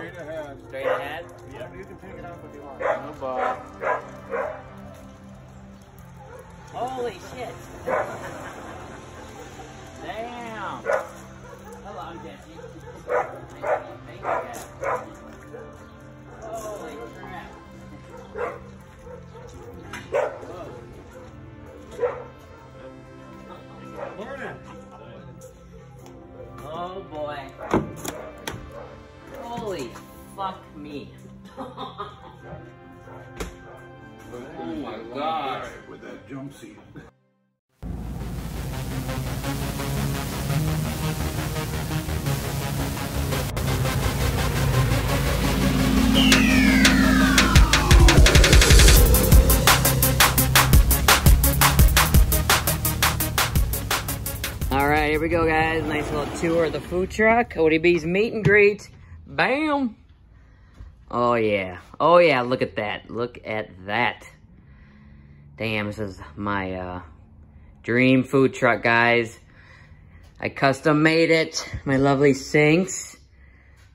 Straight ahead. Straight ahead? Yeah, you can pick it up if you want. No ball. Holy shit. Damn. Hello, Jesse. Nice to meet you, Jesse. Holy crap. Morning. Oh boy. Holy fuck me. Oh my god. With that jump seat. Alright, here we go guys. Nice little tour of the food truck. ODB's meet and greet. Bam! Oh yeah. Oh yeah, look at that. Look at that. Damn, this is my dream food truck, guys. I custom made it. My lovely sinks.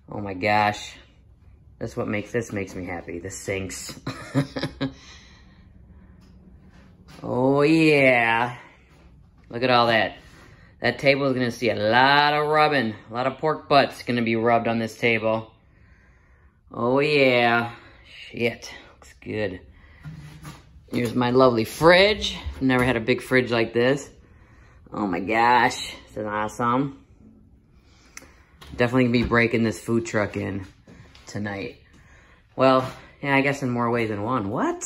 Oh my gosh. That's what makes me happy. The sinks. Oh yeah. Look at all that. That table is going to see a lot of rubbing. A lot of pork butts going to be rubbed on this table. Oh, yeah. Shit. Looks good. Here's my lovely fridge. Never had a big fridge like this. Oh, my gosh. This is awesome. Definitely going to be breaking this food truck in tonight. Well, yeah, I guess in more ways than one. What?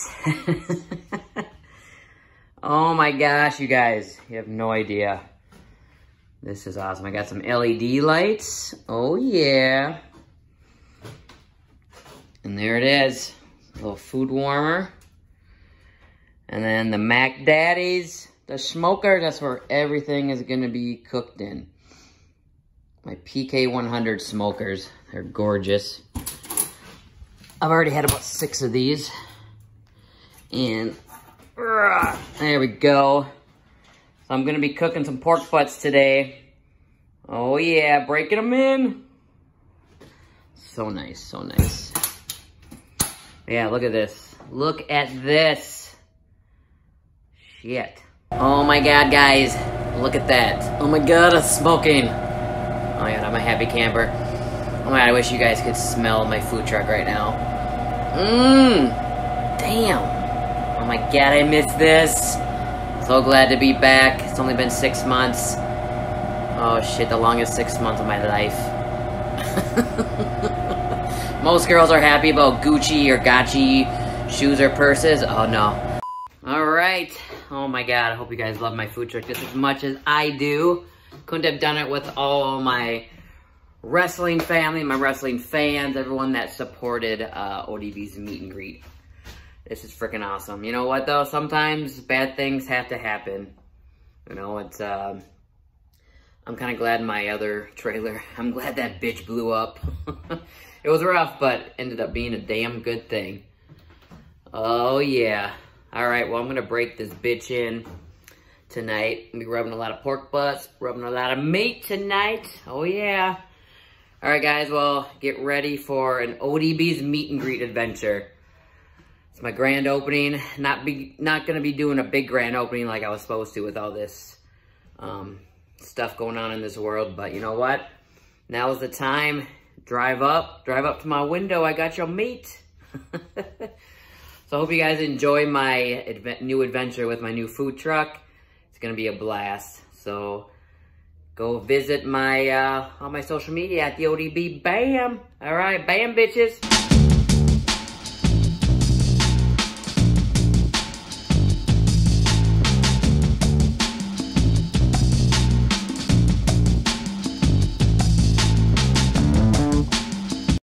Oh, my gosh, you guys. You have no idea. This is awesome. I got some LED lights. Oh, yeah. And there it is. A little food warmer. And then the Mac Daddies. The smoker. That's where everything is going to be cooked in. My PK 100 smokers. They're gorgeous. I've already had about 6 of these. And there we go. I'm gonna be cooking some pork butts today. Oh yeah, breaking them in. So nice, so nice. Yeah, look at this. Look at this. Shit. Oh my god, guys. Look at that. Oh my god, it's smoking. Oh my god, I'm a happy camper. Oh my god, I wish you guys could smell my food truck right now. Mmm. Damn. Oh my god, I miss this. So glad to be back. It's only been 6 months. Oh shit, the longest 6 months of my life. Most girls are happy about Gucci or Gachi shoes or purses. Oh no. Alright. Oh my god, I hope you guys love my food truck just as much as I do. Couldn't have done it with all my wrestling family, my wrestling fans, everyone that supported ODB's meet and greet. This is freaking awesome. You know what though? Sometimes bad things have to happen. You know, it's, I'm kind of glad my other trailer, I'm glad that bitch blew up. It was rough, but ended up being a damn good thing. Oh yeah. All right, well I'm gonna break this bitch in tonight. I'm gonna be rubbing a lot of pork butts, rubbing a lot of meat tonight. Oh yeah. All right guys, well get ready for an ODB's meet and greet adventure. It's my grand opening. Not gonna be doing a big grand opening like I was supposed to with all this stuff going on in this world, but you know what? Now is the time. Drive up to my window. I got your meat. So I hope you guys enjoy my new adventure with my new food truck. It's gonna be a blast. So go visit my on my social media at the ODB. Bam. All right, bam, bitches.